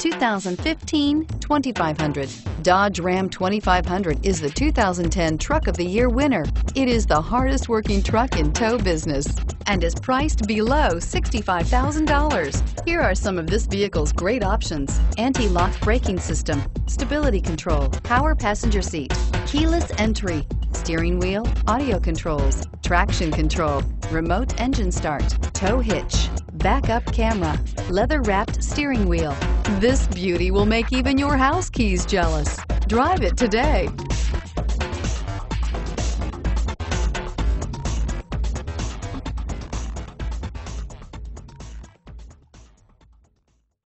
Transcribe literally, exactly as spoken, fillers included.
two thousand fifteen twenty-five hundred. Dodge Ram twenty-five hundred is the two thousand ten Truck of the Year winner. It is the hardest working truck in tow business and is priced below sixty-five thousand dollars. Here are some of this vehicle's great options: anti-lock braking system, stability control, power passenger seat, keyless entry, steering wheel audio controls, traction control, remote engine start, tow hitch, backup camera, leather-wrapped steering wheel. This beauty will make even your house keys jealous. Drive it today.